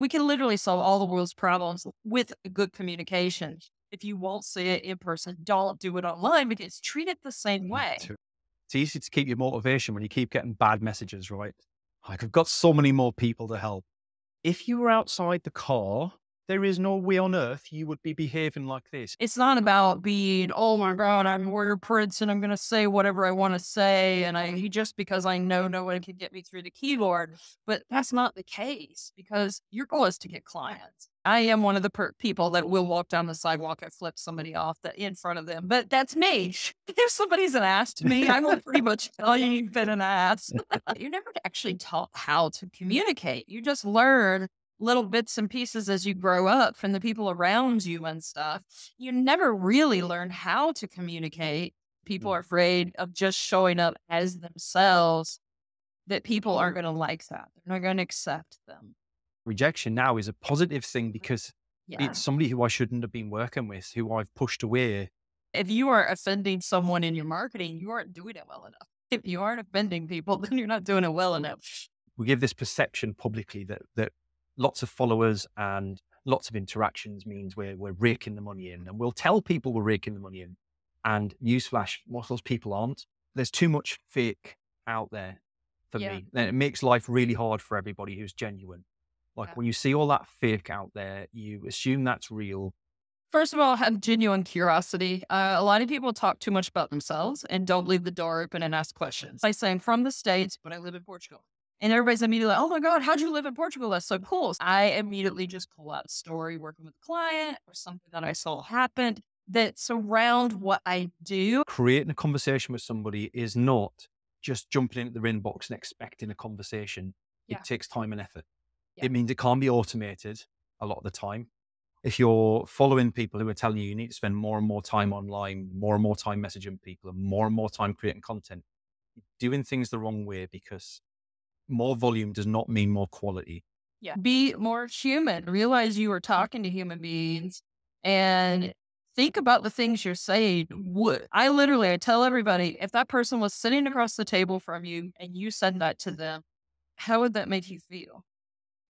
We can literally solve all the world's problems with good communication. If you won't see it in person, don't do it online, because treat it the same way. It's easy to keep your motivation when you keep getting bad messages, right? Like, I've got so many more people to help. If you were outside the car, there is no way on earth you would be behaving like this. It's not about being, oh my God, I'm Warrior Prince and I'm going to say whatever I want to say. And just because I know no one can get me through the keyboard. But that's not the case, because your goal is to get clients. I am one of the people that will walk down the sidewalk and flip somebody off in front of them. But that's me. If somebody's an ass to me, I will pretty much tell you you've been an ass. You're never actually taught how to communicate. You just learn little bits and pieces as you grow up from the people around you and stuff. You never really learn how to communicate. People are afraid of just showing up as themselves, that people aren't going to like that. They're not going to accept them. Rejection now is a positive thing, because it's somebody who I shouldn't have been working with, who I've pushed away. If you are offending someone in your marketing, you aren't doing it well enough. If you aren't offending people, then you're not doing it well enough. We give this perception publicly that lots of followers and lots of interactions means we're raking the money in, and we'll tell people we're raking the money in. And newsflash, most of those people aren't. There's too much fake out there for me. And it makes life really hard for everybody who's genuine. Like when you see all that fake out there, you assume that's real. First of all, have genuine curiosity. A lot of people talk too much about themselves and don't leave the door open and ask questions. I say I'm from the States, but I live in Portugal. And everybody's immediately like, oh my God, how'd you live in Portugal? That's so cool. So I immediately just pull out a story working with a client or something that I saw happened that surround what I do. Creating a conversation with somebody is not just jumping into their inbox and expecting a conversation. It takes time and effort. It means it can't be automated a lot of the time. If you're following people who are telling you you need to spend more and more time online, more and more time messaging people, and more time creating content, you're doing things the wrong way, because more volume does not mean more quality. Yeah. Be more human. Realize you are talking to human beings and think about the things you're saying. I tell everybody, if that person was sitting across the table from you and you said that to them, how would that make you feel?